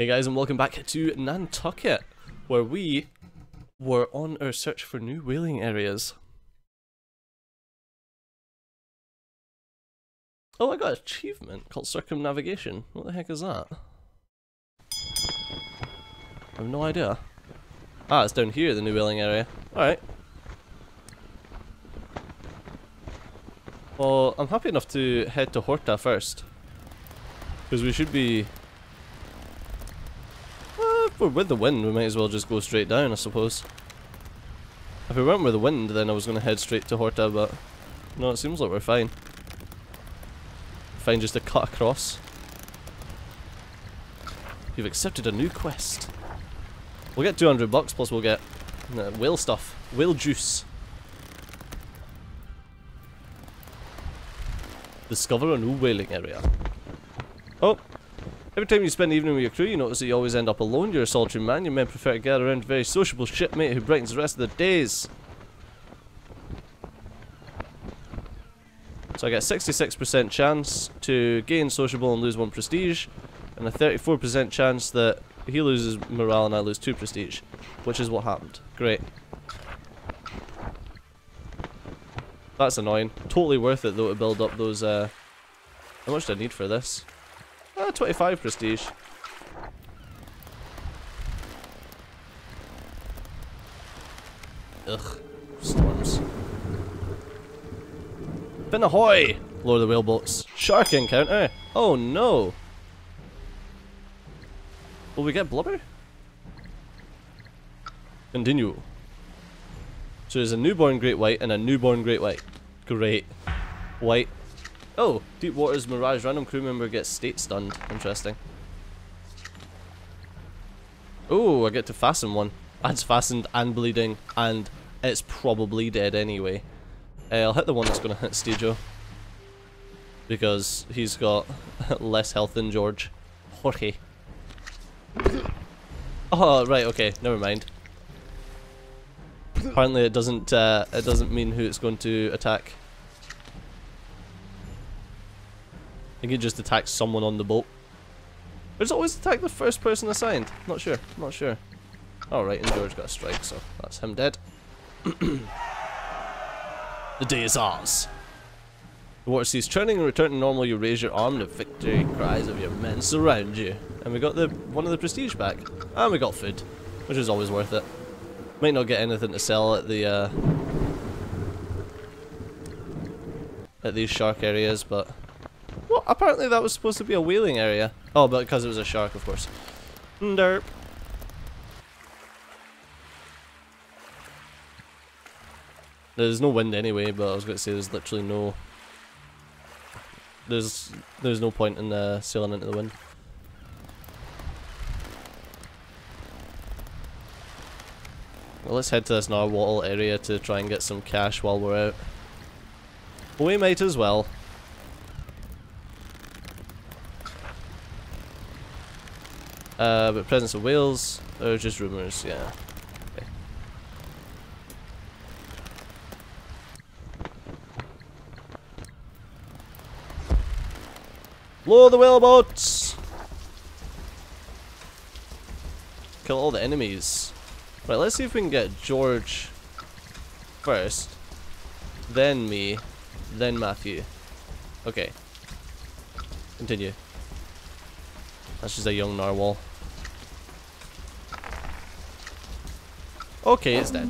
Hey guys, and welcome back to Nantucket, where we were on our search for new whaling areas. Oh, I got an achievement called circumnavigation. What the heck is that? I have no idea. Ah, it's down here, the new whaling area. Alright. Well, I'm happy enough to head to Horta first, because we should be... If we're with the wind, we might as well just go straight down, I suppose. If we weren't with the wind, then I was going to head straight to Horta, but no, it seems like we're fine. Fine just to cut across. You've accepted a new quest. We'll get 200 bucks, plus we'll get whale stuff, whale juice. Discover a new whaling area. Oh! Every time you spend the evening with your crew, you notice that you always end up alone. You're a solitary man. Your men prefer to gather around a very sociable shipmate who brightens the rest of their days. So I get a 66% chance to gain sociable and lose 1 prestige, and a 34% chance that he loses morale and I lose 2 prestige, which is what happened. Great. That's annoying. Totally worth it though to build up those, how much do I need for this? 25 prestige. Ugh, storms. Been ahoy! Lower the whale boats. Shark encounter! Oh no! Will we get blubber? Continue. So there's a newborn great white and a newborn great white. Great white. Oh, deep waters, mirage, random crew member gets state stunned. Interesting. Oh, I get to fasten one. That's fastened and bleeding, and it's probably dead anyway. I'll hit the one that's going to hit Steejo, because he's got less health than Jorge. Oh, right, okay, never mind. Apparently it doesn't mean who it's going to attack. I think it just attacks someone on the boat. It's always attacked the first person assigned. Not sure, not sure. Alright, and George got a strike, so that's him dead. The day is ours. The water ceases churning and return to normal. You raise your arm, the victory cries of your men surround you. And we got the one of the prestige back. And we got food, which is always worth it. Might not get anything to sell at these shark areas, but... Well, apparently that was supposed to be a whaling area. Oh, but because it was a shark, of course. Derp. There's no wind anyway, but I was going to say there's literally no... There's no point in sailing into the wind. Well, let's head to this narwhal area to try and get some cash while we're out. Well, we might as well. But presence of whales, or just rumours, yeah. Okay. Blow the whale boats! Kill all the enemies. Right, let's see if we can get George first, then me, then Matthew. Okay. Continue. That's just a young narwhal. Okay, it's dead.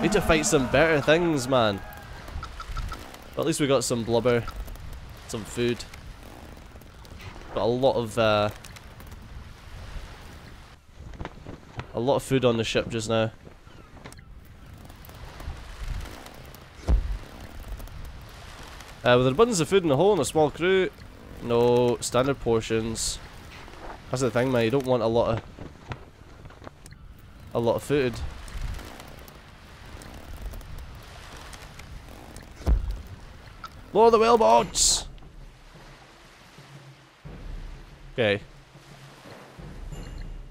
Need to fight some better things, man. But at least we got some blubber, some food. Got a lot of food on the ship just now. With an abundance of food in the hole and a small crew, no standard portions. That's the thing, man. You don't want a lot of food. Lower the whale boats! Okay.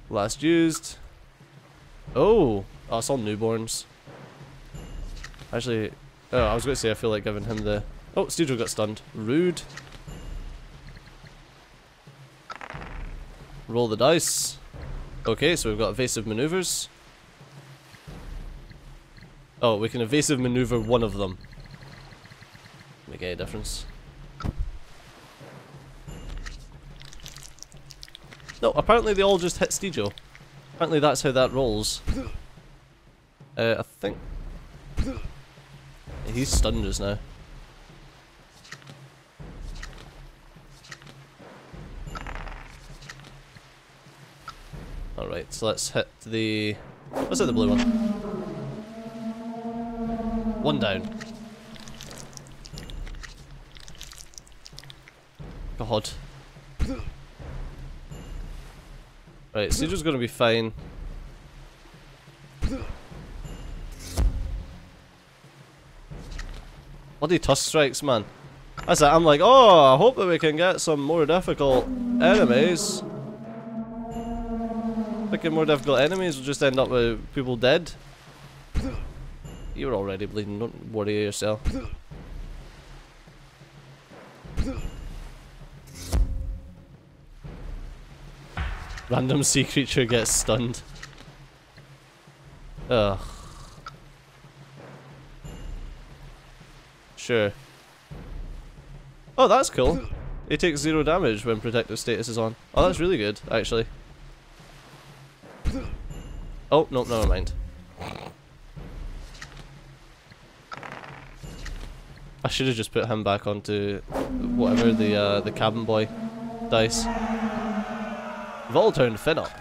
Last used. Oh! Oh, it's all newborns. Actually, oh, I was going to say I feel like giving him the... Oh, Steejo got stunned. Rude. Roll the dice. Okay, so we've got evasive maneuvers. Oh, we can evasive maneuver one of them. Make any difference? No, apparently they all just hit Steejo. Apparently that's how that rolls. I think... He's stunned just now. Alright, so let's hit the... Let's hit the blue one. One down. God. Right, Steejo's gonna be fine. Bloody tusk strikes, man. That's it, I'm like, oh, I hope that we can get some more difficult enemies. Picking more difficult enemies will just end up with people dead. You're already bleeding, don't worry yourself. Random sea creature gets stunned. Ugh. Sure. Oh, that's cool. He takes 0 damage when protective status is on. Oh, that's really good, actually. Oh, no, never mind. I should have just put him back onto whatever the cabin boy dice. We've all turned Finn up.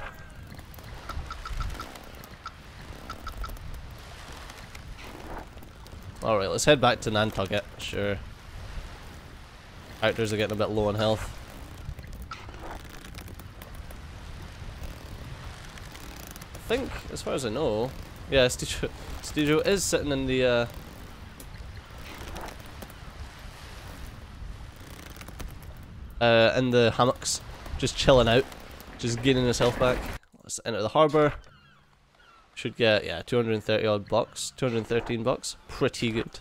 Alright, let's head back to Nantucket, sure. Characters are getting a bit low on health. I think, as far as I know, yeah, Steejo is sitting in the... in the hammocks, just chilling out, just gaining his health back. Let's enter the harbour. Should get, yeah, 230 odd bucks, 213 bucks, pretty good.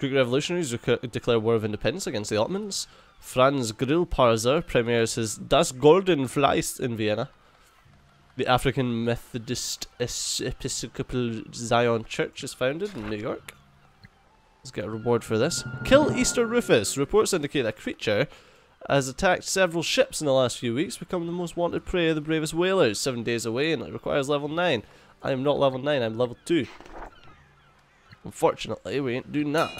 Greek revolutionaries declare war of independence against the Ottomans. Franz Grillparzer premieres his Das Golden Fleisch in Vienna. The African Methodist Episcopal Zion Church is founded in New York. Let's get a reward for this. Kill Easter Rufus. Reports indicate a creature has attacked several ships in the last few weeks, become the most wanted prey of the bravest whalers. 7 days away and it requires level 9. I am not level 9, I'm level 2. Unfortunately, we ain't doing that.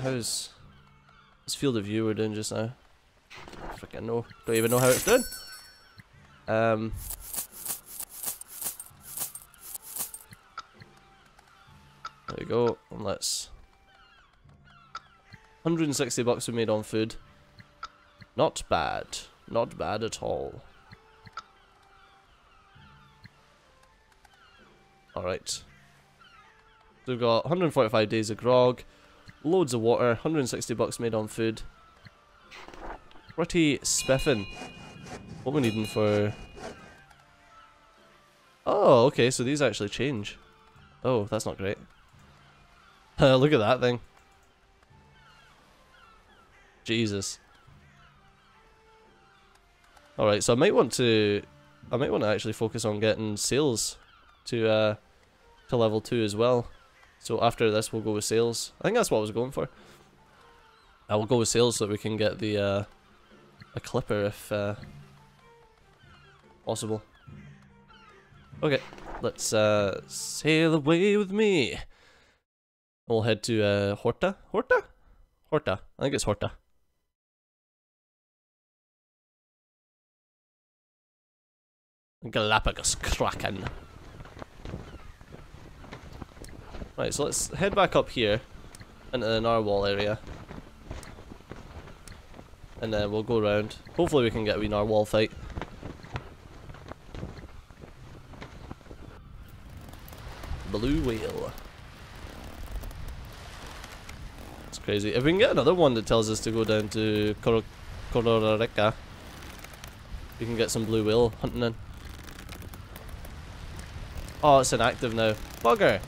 How's this field of view we're doing just now? Frickin' no. Don't even know how it's doing. There we go, and let's... 160 bucks we made on food. Not bad. Not bad at all. Alright. So we've got 145 days of grog, loads of water, 160 bucks made on food. Pretty spiffin'. What we're needing for... Oh, okay, so these actually change. Oh, that's not great. Look at that thing. Jesus. Alright, so I might want to actually focus on getting sails to level 2 as well. So after this we'll go with sails. I think that's what I was going for. I will go with sails so that we can get the a clipper if possible. Okay, let's sail away with me. We'll head to Horta. Horta? Horta. I think it's Horta. Galapagos Kraken. Right, so let's head back up here into the narwhal area. And then we'll go around. Hopefully we can get a wee narwhal fight. Blue whale. It's crazy. If we can get another one that tells us to go down to Kororāreka, we can get some blue whale hunting in. Oh, it's inactive now. Bugger!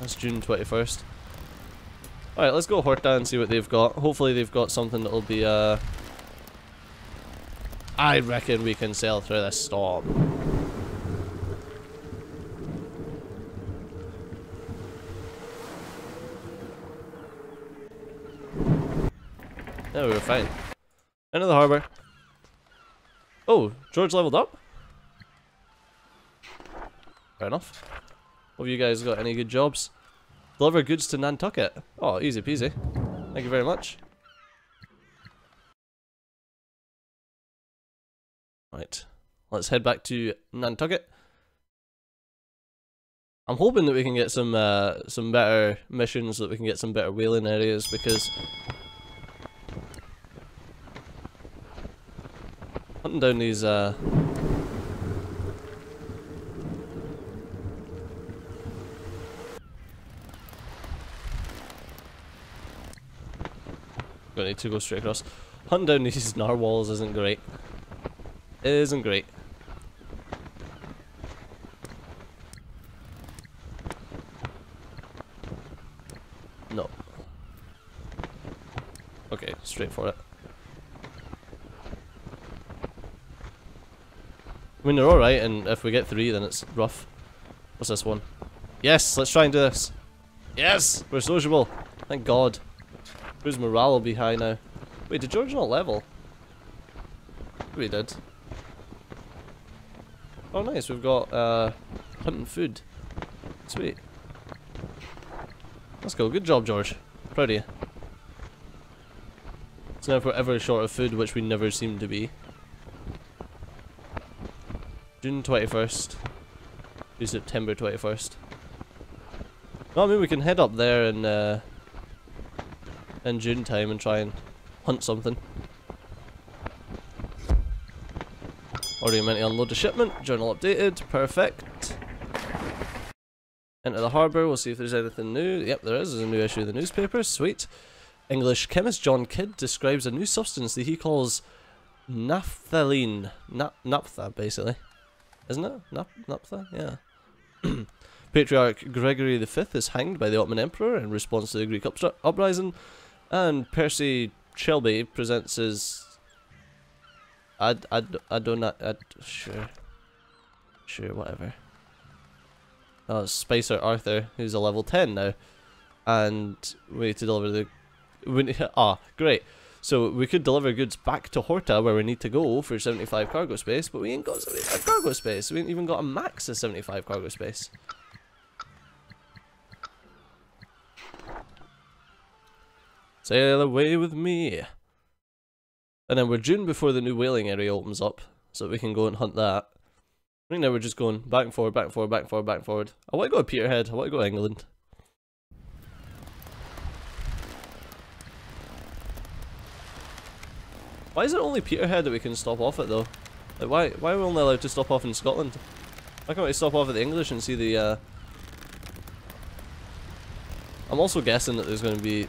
That's June 21st. Alright, let's go Horta and see what they've got. Hopefully they've got something that'll be, I reckon we can sail through this storm. Yeah, we were fine. End of the harbour. Oh, George leveled up? Fair enough. Hope you guys got any good jobs. Deliver goods to Nantucket. Oh, easy peasy. Thank you very much. Right, let's head back to Nantucket. I'm hoping that we can get some better missions, that we can get some better whaling areas, because hunting down these gonna need to go straight across. Hunting down these narwhals isn't great. It isn't great. No. Okay, straight for it. I mean, they're alright, and if we get three, then it's rough. What's this one? Yes, let's try and do this. Yes! We're sociable. Thank God. Crew's morale will be high now. Wait, did George not level? We did. Oh nice, we've got hunting food. Sweet. Let's go. Good job, George. Proud of you. So now if we're ever short of food, which we never seem to be. June 21st to September 21st. Well, I mean, we can head up there in June time and try and hunt something. Already meant to unload the shipment. Journal updated. Perfect. Enter the harbour. We'll see if there's anything new. Yep, there is. There's a new issue of the newspaper. Sweet. English chemist John Kidd describes a new substance that he calls naphthalene. Naphtha, basically. Isn't it? Naphtha? Yeah. Patriarch Gregory V is hanged by the Ottoman Emperor in response to the Greek uprising, and Percy Shelby presents his whatever. Oh, it's Spicer Arthur, who's a level 10 now, and we need to deliver the... great. So we could deliver goods back to Horta, where we need to go for 75 cargo space, but we ain't got 75 cargo space. We ain't even got a max of 75 cargo space. Sail away with me. And then we're June before the new whaling area opens up, so we can go and hunt that. Right now we're just going back and forward, back and forward, back and forward, back and forward. I want to go to Peterhead, I want to go to England. Why is it only Peterhead that we can stop off at, though? Like, why are we only allowed to stop off in Scotland? Why can't we stop off at the English and see the, I'm also guessing that there's going to be...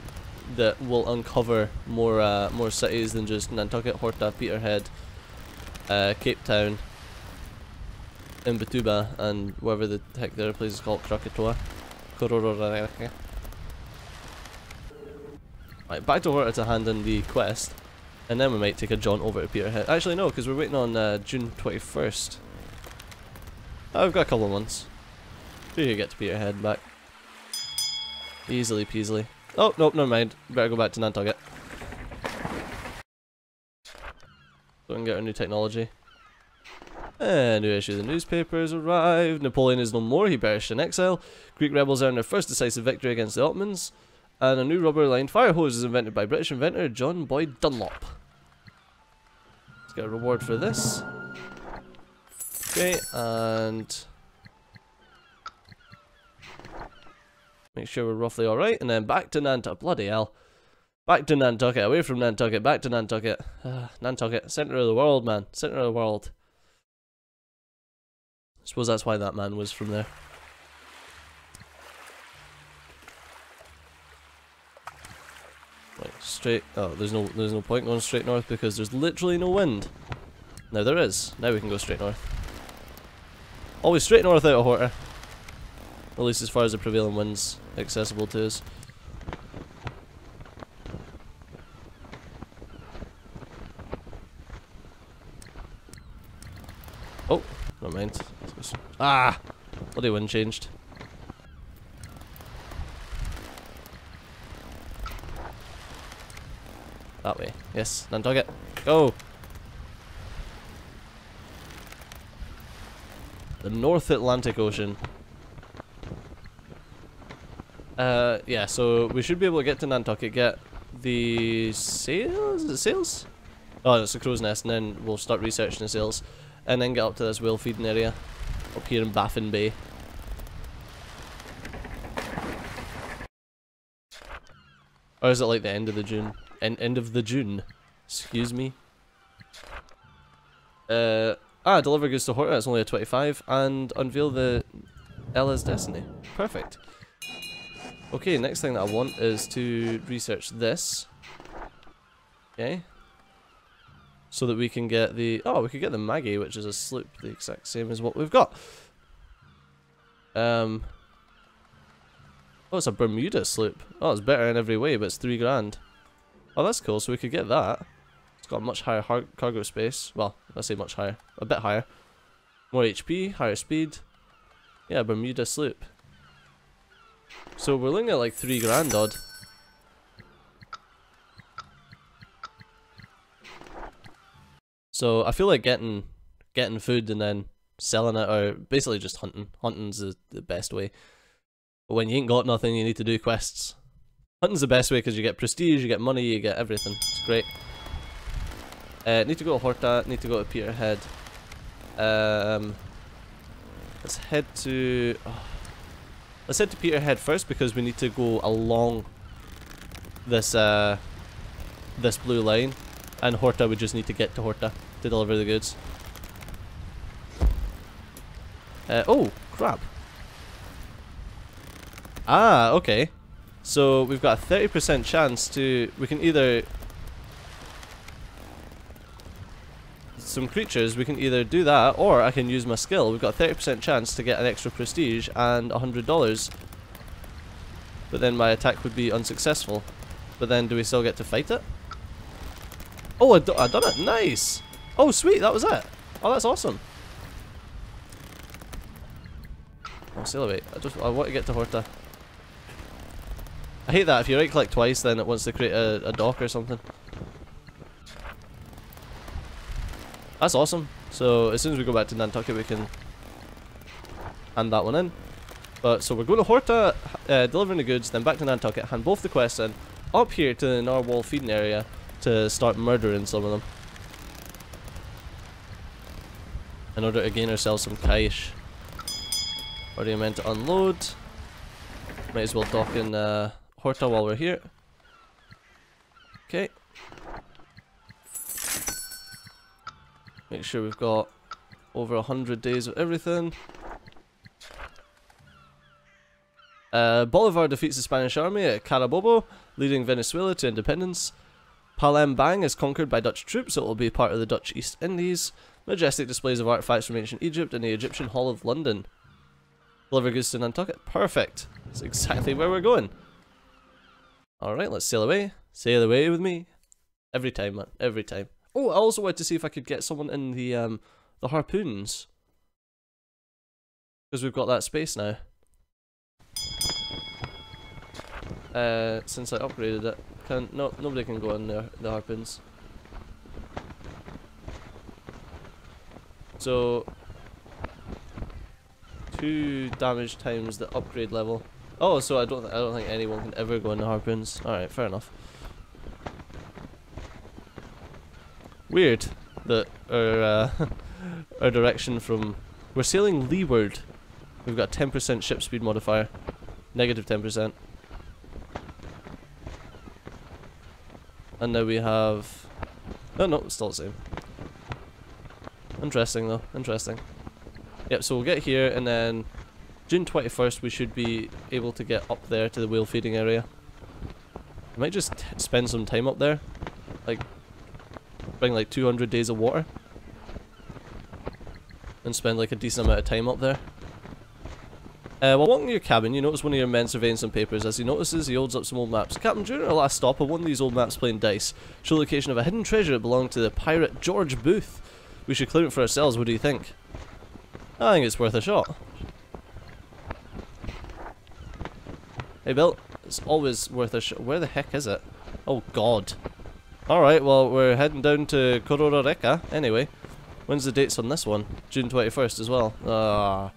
that will uncover more, more cities than just Nantucket, Horta, Peterhead, Cape Town, Imbituba, and whatever the heck the other place is called, Krakatoa. Kororāreka. Right, back to Horta to hand in the quest. And then we might take a jaunt over to Peterhead. Actually no, because we're waiting on June 21st. I've got a couple of months. We could get to Peterhead back. Easily peasily. Oh, nope, never mind. Better go back to Nantucket. So we can get our new technology. And new issue of the newspaper has arrived. Napoleon is no more, he perished in exile. Greek rebels earn their first decisive victory against the Ottomans. And a new rubber-lined fire hose is invented by British inventor John Boyd Dunlop. Let's get a reward for this. Okay, and... make sure we're roughly alright, and then back to Nantucket. Bloody hell. Back to Nantucket, away from Nantucket, back to Nantucket. Nantucket, centre of the world, man. Centre of the world. I suppose that's why that man was from there. Right, straight. Oh, there's no point going straight north because there's literally no wind. Now there is. Now we can go straight north. Always straight north out of Horta. At least as far as the prevailing winds accessible to us. Never mind. Ah! Bloody wind changed. That way. Yes, Nantucket. Go! The North Atlantic Ocean. Yeah, so we should be able to get to Nantucket, get the sails? Is it sails? Oh, it's a crow's nest, and then we'll start researching the sails. And then get up to this whale feeding area up here in Baffin Bay. Or is it like the end of the June? End of the June. Excuse me. Deliver goods to Horta, it's only a 25, and unveil the Ella's Destiny. Perfect. Okay, next thing that I want is to research this. Okay. So that we can get the... Oh, we could get the Maggie, which is a sloop, the exact same as what we've got. Oh, it's a Bermuda sloop. Oh, it's better in every way, but it's $3 grand. Oh, that's cool, so we could get that. It's got a much higher cargo space. Well, I say much higher. A bit higher. More HP, higher speed. Yeah, Bermuda sloop. So we're looking at like $3 grand odd. So I feel like getting food and then selling it, or basically just hunting. Hunting's the best way. But when you ain't got nothing, you need to do quests. Hunting's the best way because you get prestige, you get money, you get everything. It's great. Need to go to Horta, need to go to Peterhead. Let's head to... Oh, let's head to Peterhead first because we need to go along this, this blue line. And Horta, we just need to get to Horta to deliver the goods. Oh, crap. Ah, okay. So we've got a 30% chance to... We can either... Some creatures, we can either do that, or I can use my skill. We've got a 30% chance to get an extra prestige and $100. But then my attack would be unsuccessful. But then do we still get to fight it? Oh, I done it! Nice! Oh, sweet, that was it! Oh, that's awesome! Oh, sail away. I want to get to Horta. I hate that, if you right-click twice, then it wants to create a dock or something. That's awesome. So, as soon as we go back to Nantucket, we can hand that one in. But, so we're going to Horta, delivering the goods, then back to Nantucket, hand both the quests in, up here to the narwhal feeding area, to start murdering some of them in order to gain ourselves some cash. Already meant to unload. Might as well dock in Horta while we're here. Okay. Make sure we've got over 100 days of everything. Bolivar defeats the Spanish army at Carabobo, leading Venezuela to independence. Palembang is conquered by Dutch troops, so it will be part of the Dutch East Indies. Majestic displays of artifacts from ancient Egypt in the Egyptian Hall of London. Deliver goods to Nantucket. Perfect. That's exactly where we're going. Alright, let's sail away. Sail away with me. Every time, man. Every time. Oh, I also wanted to see if I could get someone in the harpoons. Because we've got that space now. Since I upgraded it. No, nobody can go in the harpoons. So 2 damage times the upgrade level. Oh, so I don't think anyone can ever go in the harpoons. All right, fair enough. Weird that our direction from we're sailing leeward. We've got a 10% ship speed modifier, negative 10%. And now we have... Oh no, it's still the same. Interesting though, interesting. Yep, so we'll get here and then June 21st we should be able to get up there to the whale feeding area. I might just spend some time up there. Like, bring like 200 days of water. And spend like a decent amount of time up there. While walking your cabin, you notice one of your men surveying some papers. As he notices, he holds up some old maps. Captain, during our last stop on one of these old maps playing dice, show the location of a hidden treasure that belonged to the pirate George Booth. We should claim it for ourselves, what do you think? I think it's worth a shot. Hey Bill, it's always worth a shot. Where the heck is it? Oh god. Alright, well we're heading down to Kororāreka anyway. When's the dates on this one? June 21st as well. Ah.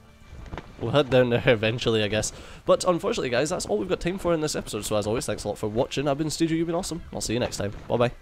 We'll head down there eventually, I guess. But unfortunately, guys, that's all we've got time for in this episode. So as always, thanks a lot for watching. I've been Steejo, you've been awesome. I'll see you next time. Bye-bye.